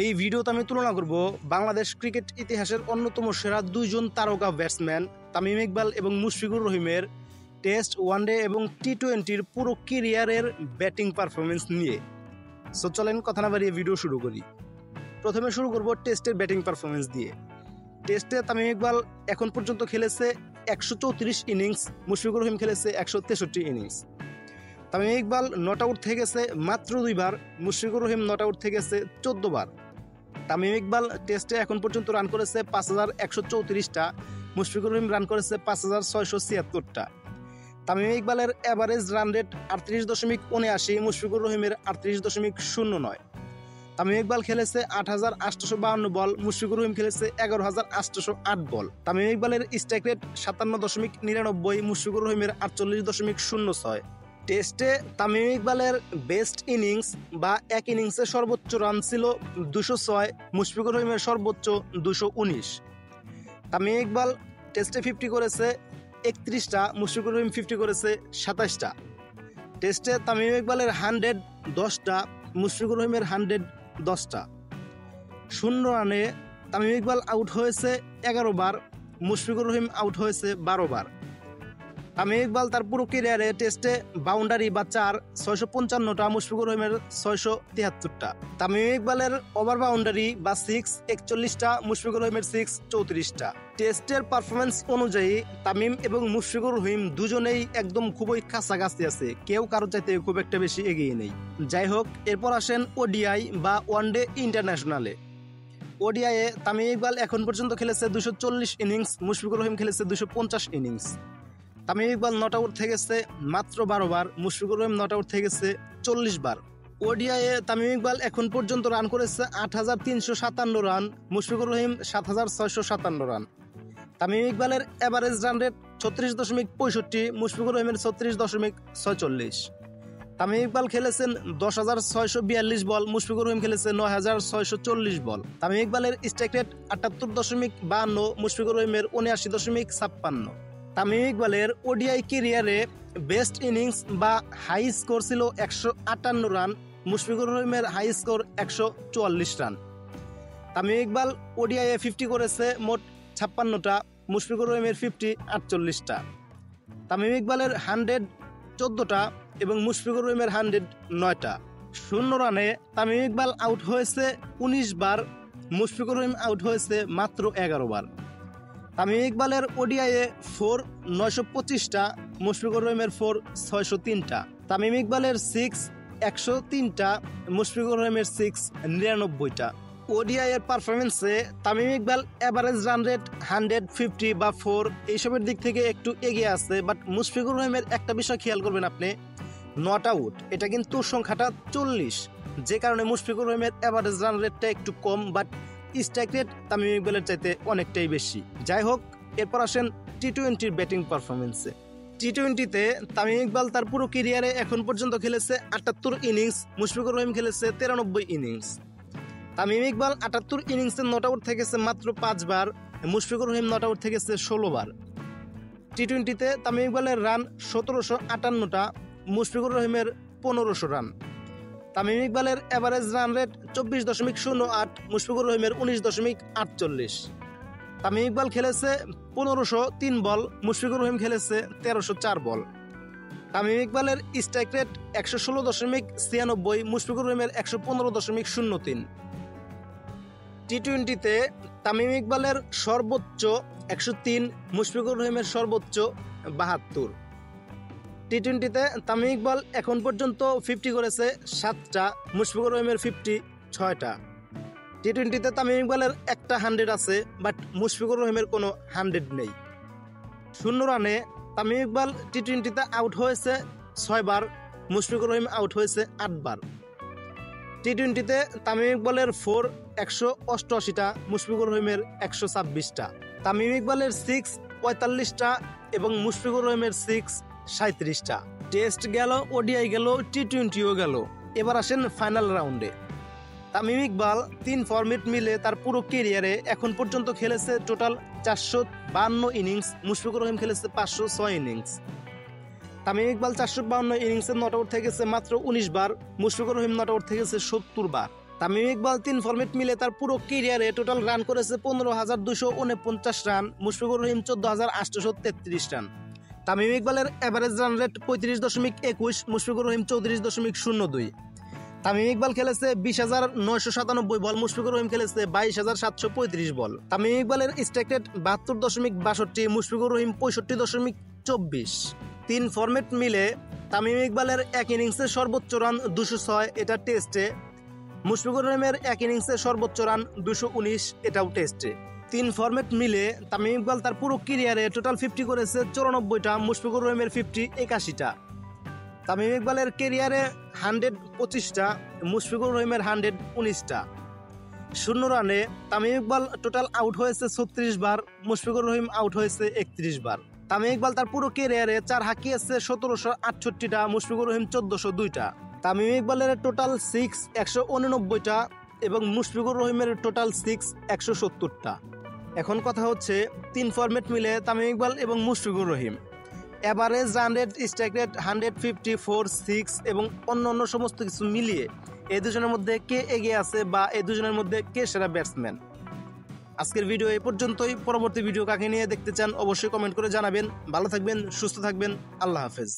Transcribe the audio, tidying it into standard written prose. এই ভিডিওতে আমি তুলনা করব বাংলাদেশ ক্রিকেট ইতিহাসের অন্যতম সেরা দুইজন তারকা ব্যাটসম্যান তামিম ইকবাল এবং মুশফিকুর রহিমের টেস্ট, ওয়ানডে এবং টি-20 পুরো ক্যারিয়ারের ব্যাটিং পারফরমেন্স নিয়ে। সো চলেন কথা না বাড়িয়ে ভিডিও শুরু করি। প্রথমে শুরু করব টেস্টের ব্যাটিং পারফরমেন্স দিয়ে। টেস্টে তামিম ইকবাল এখন পর্যন্ত খেলেছে ১৩৪ ইনিংস, মুশফিকুর রহিম খেলেছে ১৬৩ innings. Tamim Iqbal not out থেকে গেছে মাত্র ২ বার, মুশফিকুর রহিম নট আউট থেকে গেছে ১৪ বার। তামিম ইকবাল টেস্টে এখন পর্যন্ত রান করেছে ৫,১৩৪টা, মুশফিকুর রহিম রান করেছে ৫,৬৭৬টা। তামিম ইকবালের অ্যাভারেজ রান রেট ৩৮.৭৯, মুশফিকুর রহিমের ৩৮.০৯। তামিম ইকবাল খেলেছে ৮,৮৫২ বল, মুশফিকুর রহিম খেলেছে ১১,৮০৮ বল। তামিম ইকবালের স্ট্রাইক রেট ৫৭.৯৯, মুশফিকুর রহিমের ৪৮.০৬। টেস্টে তামিম ইকবালের বেস্ট ইনিংস বা এক ইনিংসে সর্বোচ্চ রান ছিল ২০৬, মুশফিকুর রহিমের সর্বোচ্চ ২১৯। তামিম ইকবাল টেস্টে ৫০ করেছে ৩১টা, মুশফিকুর রহিম ৫০ করেছে ২৭টা। টেস্টে তামিম ইকবালের ১০০ ১০টা, মুশফিকুর রহিমের ১০০ ১০টা। ০ রানে তামিম ইকবাল আউট হয়েছে ১১ বার, মুশফিকুর রহিম আউট হয়েছে ১২ বার। তামিম ইকবাল তার পুরো ক্যারিয়ারে টেস্টে বাউন্ডারি বা ৪ ৬৫৫টা, মুশফিকুর রহিমের ৬৭৩টা। তামিম ইকবালের ওভার বাউন্ডারি বা ৬ ৪১টা, মুশফিকুর রহিমের ৬ ৩৪টা। টেস্টের পারফরমেন্স অনুযায়ী তামিম এবং মুশফিকুর রহিম দুজনেই একদম খুবই কাছাকাছি আছে, কেউ কারো চাইতে খুব একটা বেশি এগিয়ে নেই। যাই হোক, এরপর আসেন ওডিআই বা ওয়ানডে ইন্টারন্যাশনালে। ওডিআইয়ে তামিম ইকবাল এখন পর্যন্ত খেলেছে ২৪০ ইনিংস, মুশফিকুর রহিম খেলেছে ২৫০ innings. Tamim Iqbal not out থেকে গেছে মাত্র ১২ বার, মুশফিকুর রহিম নট আউট থেকে গেছে ৪০ বার। ওডিআইয়ে তামিম ইকবাল এখন পর্যন্ত রান করেছে ৮,৩৫৭ রান, মুশফিকুর রহিম ৭,৬৫৭ রান। তামিম ইকবালের অ্যাভারেজ রান রেট ৩৬.৬৫, মুশফিকুর রহিমের ৩৬.৪৬। তামিম ইকবাল খেলেছেন ১০,৬৪২ বল, মুশফিকুর রহিম খেলেছে ৯,৬৪০ বল। তামিম ইকবালের স্ট্রাইক রেট ৭৮.৫২, মুশফিকুর রহিমের ৭৯.৫৬। তামিম ইকবালের ওডিআই ক্যারিয়ারে বেস্ট ইনিংস বা হাই স্কোর ছিল ১৫৮ রান, মুশফিকুর রহিমের high score ১৪৪ run. Tamim Iqbal ওডিআইয়ে ৫০ করেছে মোট ৫৬টা, মুশফিকুর রহিমের ৫০ ৪৮টা। তামিম ইকবালের ১০০ ১৪টা এবং মুশফিকুর রহিমের ১০০ ৯টা। ০ রানে তামিম ইকবাল আউট হয়েছে ১৯ বার, মুশফিকুর রহিম আউট হয়েছে মাত্র ১১ বার। তামিম ইকবালের ওডিআইয়ে ৪ ৯২৫টা, মুশফিকুর রহিমের ৪ ৬০৩টা। তামিম ইকবালের ৬ ১০৩টা, মুশফিকুর রহিমের ৬ ৯৯টা। ওডিআইয়ের পারফরমেন্সে Tamim Iqbal average run rate ১৫০ বা ৪ এইসবের দিক থেকে একটু এগিয়ে আছে, বাট মুশফিকুর রহিমের একটা বিষয় খেয়াল করবেন আপনি, নট আউট এটা কিন্তু সংখ্যাটা ৪০, যে কারণে মুশফিকুর রহিমের অ্যাভারেজ রান রেটটা একটু কম, বাট স্ট্রাইক রেট তামিম ইকবালের চাইতে অনেকটাই বেশি। যাই হোক, এরপর আসেন টি-20 ব্যাটিং পারফরমেন্সে। টি-20তে তামিম ইকবাল তার পুরো ক্যারিয়ারে এখন পর্যন্ত খেলেছে ৭৮ ইনিংস, মুশফিকুর রহিম খেলেছে ৯৩ ইনিংস। তামিম ইকবাল ৭৮ ইনিংসে নট আউট থেকেছে মাত্র ৫ বার, মুশফিকুর রহিম নট আউট থেকেছে ১৬ বার। টি-20তে তামিম ইকবালের রান ১৭৫৮টা, মুশফিকুর রহিমের ১৫০০ রান। তামিম ইকবালের অ্যাভারেজ রান রেট ২৪.০৮, মুশফিকুর রহিমের ১৯.৪৮। তামিম ইকবাল খেলেছে ১৫০৩ বল, মুশফিকুর রহিম খেলেছে ১৩০৪ বল। তামিম ইকবালের স্ট্রাইক রেট ১১৬.৯৬, মুশফিকুর রহিমের ১১৫.০৩। টি-20তে তামিম ইকবালের সর্বোচ্চ ১০৩, মুশফিকুর রহিমের সর্বোচ্চ ৭২। টি-20তে তামিম ইকবাল এখন পর্যন্ত ৫০ করেছে ৭টা, মুশফিকুর রহিমের ৫০ ৬টা। টি-20তে তামিম ইকবালের একটা ১০০ আছে, বাট মুশফিকুর রহিমের কোনো ১০০ নেই। ০ রানে তামিম ইকবাল টি-20তে আউট হয়েছে ৬ বার, মুশফিকুর রহিম আউট হয়েছে ৮ বার। টি-20তে তামিম ইকবালের ৪ ১৮৮টা, মুশফিকুর রহিমের ১২৬টা। তামিম ইকবালের ৬ ৪৫টা এবং মুশফিকুর রহিমের ৬ ৩৭টা। টেস্ট গেল, ওডিআই গেল, টি-20ও গেল। এবার আসেন ফাইনাল রাউন্ডে। তামিম ইকবাল 3 ফরম্যাট মিলে তার পুরো ক্যারিয়ারে এখন পর্যন্ত খেলেছে টোটাল ৪৫২ ইনিংস, মুশফিকুর রহিম খেলেছে ৫০৬ ইনিংস। তামিম ইকবাল ৪৫২ ইনিংসে নট আউট থেকেছে মাত্র ১৯ বার, মুশফিকুর রহিম নট আউট থেকেছে ৭০ বার। তামিম ইকবাল 3 ফরম্যাট মিলে তার পুরো ক্যারিয়ারে টোটাল রান করেছে 15249 রান, মুশফিকুর রহিম 14833 রান। তামিম ইকবালের average run rate 35.21, Mushfiqur Rahim 34.02। Tamim Iqbal খেলেছে 20,997 বল, মুশফিকুর রহিম খেলেছে 22,735 বল। তামিম ইকবালের strike rate 72.62, Mushfiqur Rahim 65.24। 3 format মিলে তামিম ইকবালের এক ইনিংসে সর্বোচ্চ রান 206, এটা টেস্টে। মুশফিকুর রহিমের এক ইনিংসে সর্বোচ্চ রান 219, এটাও টেস্টে। 3 ফরম্যাট মিলে তামিম ইকবাল তার পুরো ক্যারিয়ারে টোটাল 50 করেছে 94টা, মুশফিকুর রহিমের 50 81টা। তামিম ইকবালের ক্যারিয়ারে 100 25টা, মুশফিকুর রহিমের 119টা। 0 রানে তামিম ইকবাল টোটাল আউট হয়েছে 36 বার, মুশফিকুর রহিম আউট হয়েছে 31 বার। তামিম ইকবাল তার পুরো ক্যারিয়ারে 4 হাঁকিয়েছে 1768টা, মুশফিকুর রহিম 1402টা। তামিম ইকবালের টোটাল 6 189টা এবং মুশফিকুর রহিমের টোটাল 6 170টা। এখন কথা হচ্ছে 3 ফরম্যাট মিলে তামিম ইকবাল এবং Mushfiqur Rahim average run rate, strike rate 154, 6 এবং অন্যান্য সমস্ত কিছু মিলিয়ে এই দুজনের মধ্যে কে এগিয়ে আছে বা এই দুজনের মধ্যে কে সেরা ব্যাটসম্যান? আজকের ভিডিও এই পর্যন্তই। পরবর্তী ভিডিও কাকে নিয়ে দেখতে চান অবশ্যই কমেন্ট করে জানাবেন। ভালো থাকবেন, সুস্থ থাকবেন, আল্লাহ হাফেজ।